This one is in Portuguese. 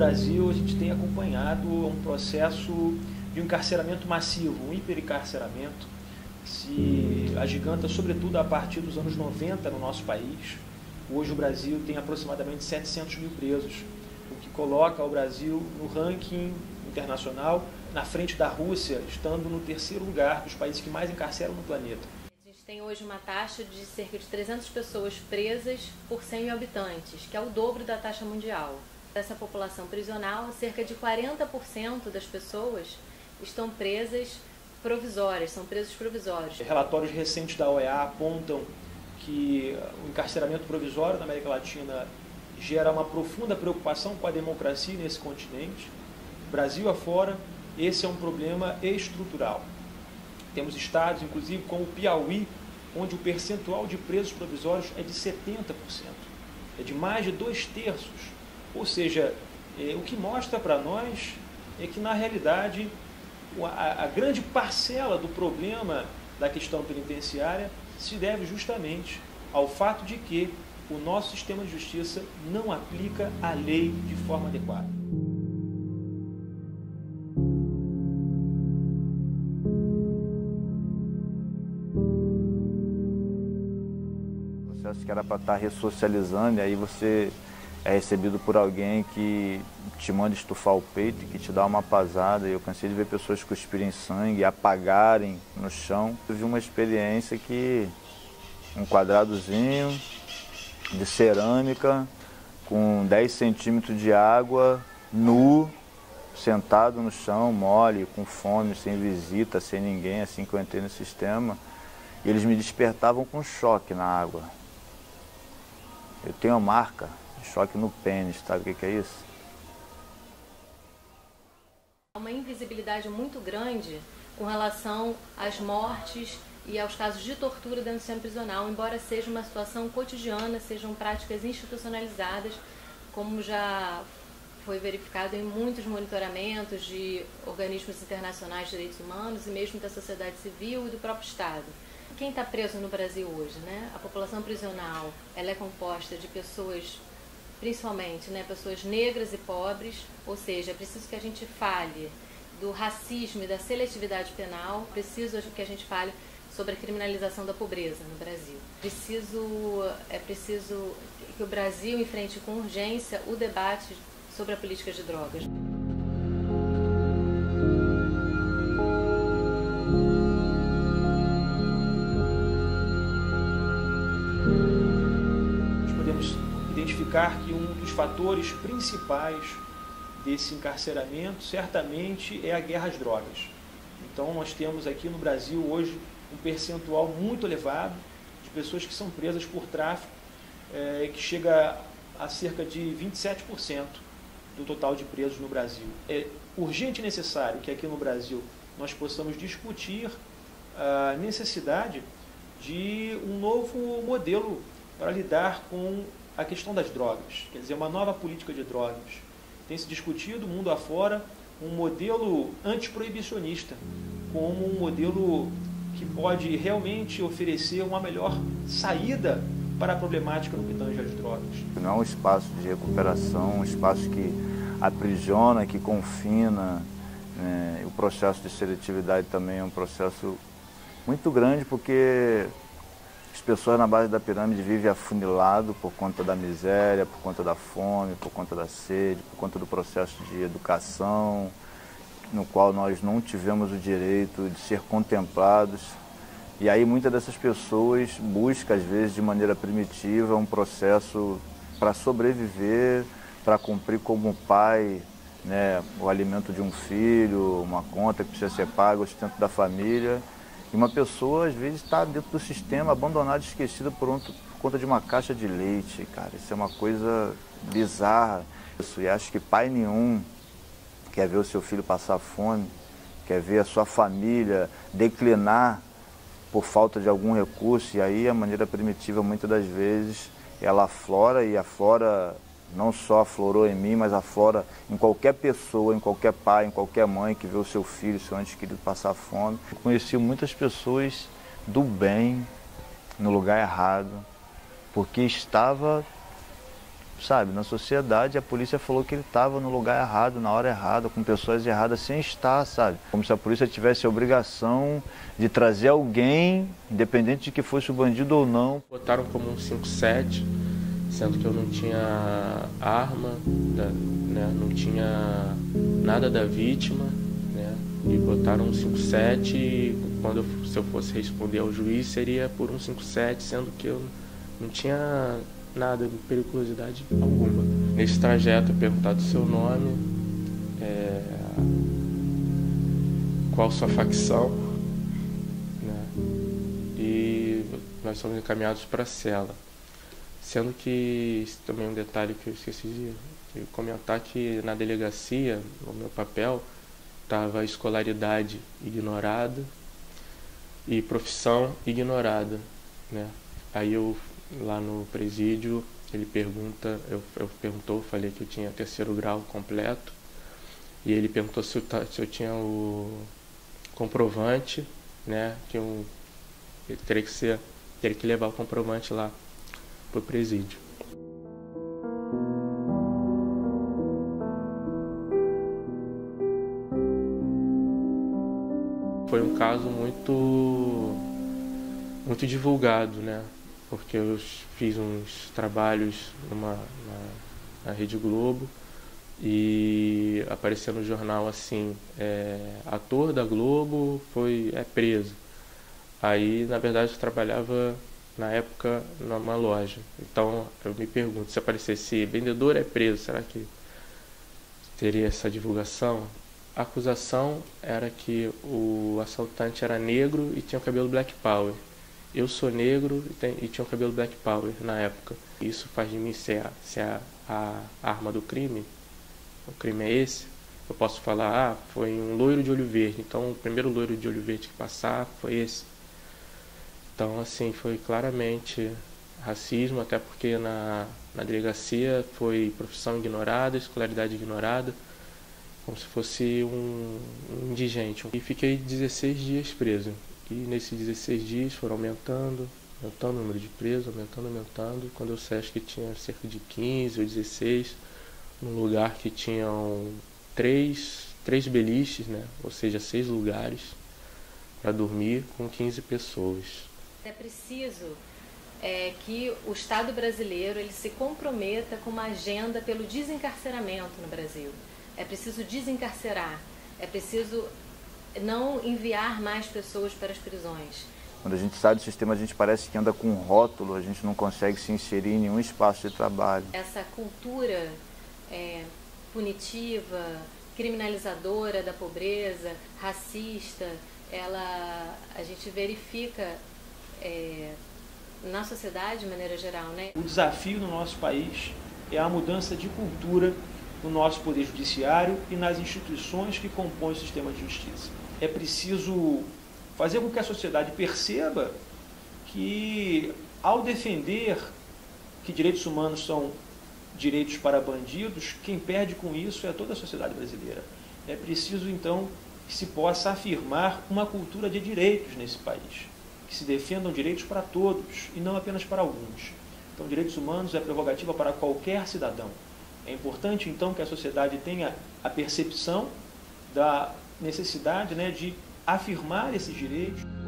Brasil, a gente tem acompanhado um processo de um encarceramento massivo, um hiperencarceramento, que se agiganta sobretudo a partir dos anos 90 no nosso país. Hoje o Brasil tem aproximadamente 700 mil presos, o que coloca o Brasil no ranking internacional, na frente da Rússia, estando no terceiro lugar dos países que mais encarceram no planeta. A gente tem hoje uma taxa de cerca de 300 pessoas presas por 100 mil habitantes, que é o dobro da taxa mundial. Dessa população prisional, cerca de 40% das pessoas estão presas provisórias, são presos provisórios. Relatórios recentes da OEA apontam que o encarceramento provisório na América Latina gera uma profunda preocupação com a democracia nesse continente. Brasil afora, esse é um problema estrutural. Temos estados, inclusive como o Piauí, onde o percentual de presos provisórios é de 70%, é de mais de 2/3. Ou seja, o que mostra para nós é que, na realidade, a grande parcela do problema da questão penitenciária se deve justamente ao fato de que o nosso sistema de justiça não aplica a lei de forma adequada. Que era para estar ressocializando, e aí você é recebido por alguém que te manda estufar o peito, que te dá uma pasada. E eu cansei de ver pessoas cuspirem sangue, apagarem no chão. Eu vi uma experiência que um quadradozinho de cerâmica com 10 centímetros de água, nu, sentado no chão, mole, com fome, sem visita, sem ninguém, assim que eu entrei no sistema. E eles me despertavam com choque na água. Eu tenho a marca, choque no pênis, sabe o que é isso? Uma invisibilidade muito grande com relação às mortes e aos casos de tortura dentro do sistema prisional, embora seja uma situação cotidiana, sejam práticas institucionalizadas, como já foi verificado em muitos monitoramentos de organismos internacionais de direitos humanos e mesmo da sociedade civil e do próprio Estado. Quem está preso no Brasil hoje, né? A população prisional, ela é composta de pessoas, principalmente, né, pessoas negras e pobres, ou seja, é preciso que a gente fale do racismo e da seletividade penal, preciso que a gente fale sobre a criminalização da pobreza no Brasil. É preciso que o Brasil enfrente com urgência o debate sobre a política de drogas. Identificar que um dos fatores principais desse encarceramento certamente é a guerra às drogas. Então nós temos aqui no Brasil hoje um percentual muito elevado de pessoas que são presas por tráfico, que chega a cerca de 27% do total de presos no Brasil. É urgente e necessário que aqui no Brasil nós possamos discutir a necessidade de um novo modelo para lidar com a questão das drogas, quer dizer, uma nova política de drogas. Tem se discutido, mundo afora, um modelo antiproibicionista, como um modelo que pode realmente oferecer uma melhor saída para a problemática no que tange às drogas. Não é um espaço de recuperação, um espaço que aprisiona, que confina. O processo de seletividade também é um processo muito grande, porque as pessoas na base da pirâmide vivem afunilado por conta da miséria, por conta da fome, por conta da sede, por conta do processo de educação, no qual nós não tivemos o direito de ser contemplados. E aí muitas dessas pessoas buscam, às vezes, de maneira primitiva, um processo para sobreviver, para cumprir como pai, né, o alimento de um filho, uma conta que precisa ser paga, o sustento da família. E uma pessoa, às vezes, está dentro do sistema, abandonada, esquecida por conta de uma caixa de leite, cara. Isso é uma coisa bizarra. E acho que pai nenhum quer ver o seu filho passar fome, quer ver a sua família declinar por falta de algum recurso. E aí a maneira primitiva, muitas das vezes, ela aflora, e aflora, não só aflorou em mim, mas aflora em qualquer pessoa, em qualquer pai, em qualquer mãe que vê o seu filho, seu antes querido passar fome. Eu conheci muitas pessoas do bem, no lugar errado, porque estava sabe? Na sociedade, a polícia falou que ele estava no lugar errado, na hora errada, com pessoas erradas, sem estar, sabe? Como se a polícia tivesse a obrigação de trazer alguém, independente de que fosse o bandido ou não. Botaram como um 5-7, sendo que eu não tinha arma, né? Não tinha nada da vítima, né? E botaram um 5-7 e quando se eu fosse responder ao juiz seria por um 5-7, sendo que eu não tinha nada de periculosidade alguma. Nesse trajeto, perguntado seu nome, qual sua facção, né? E nós somos encaminhados para a cela. Sendo que, isso também é um detalhe que eu esqueci de comentar, que na delegacia, no meu papel, estava escolaridade ignorada e profissão ignorada, né? Aí eu, lá no presídio, ele pergunta, eu falei que eu tinha terceiro grau completo, e ele perguntou se eu tinha o comprovante, né, que eu teria que levar o comprovante lá para o presídio. Foi um caso muito divulgado, né? Porque eu fiz uns trabalhos na Rede Globo e apareceu no jornal assim, ator da Globo é preso. Aí, na verdade, eu trabalhava na época numa loja. Então, eu me pergunto, se aparecesse vendedor é preso, será que teria essa divulgação? A acusação era que o assaltante era negro e tinha o cabelo Black Power. Eu sou negro e tinha o cabelo Black Power na época. Isso faz de mim ser a arma do crime? O crime é esse? Eu posso falar, foi um loiro de olho verde. Então, o primeiro loiro de olho verde que passar foi esse. Então, assim, foi claramente racismo, até porque na delegacia foi profissão ignorada, escolaridade ignorada, como se fosse um indigente. E fiquei 16 dias preso. E nesses 16 dias foram aumentando o número de presos, aumentando. Quando eu sei que tinha cerca de 15 ou 16, num lugar que tinham três beliches, né? Ou seja, 6 lugares para dormir com 15 pessoas. É preciso que o Estado brasileiro ele se comprometa com uma agenda pelo desencarceramento no Brasil. É preciso desencarcerar, é preciso não enviar mais pessoas para as prisões. Quando a gente sai do sistema, a gente parece que anda com um rótulo, a gente não consegue se inserir em nenhum espaço de trabalho. Essa cultura punitiva, criminalizadora da pobreza, racista, a gente verifica na sociedade de maneira geral, né? O desafio no nosso país é a mudança de cultura no nosso poder judiciário e nas instituições que compõem o sistema de justiça. É preciso fazer com que a sociedade perceba que, ao defender que direitos humanos são direitos para bandidos, quem perde com isso é toda a sociedade brasileira. É preciso, então, que se possa afirmar uma cultura de direitos nesse país, que se defendam direitos para todos e não apenas para alguns. Então, direitos humanos é prerrogativa para qualquer cidadão. É importante, então, que a sociedade tenha a percepção da necessidade, né, de afirmar esses direitos.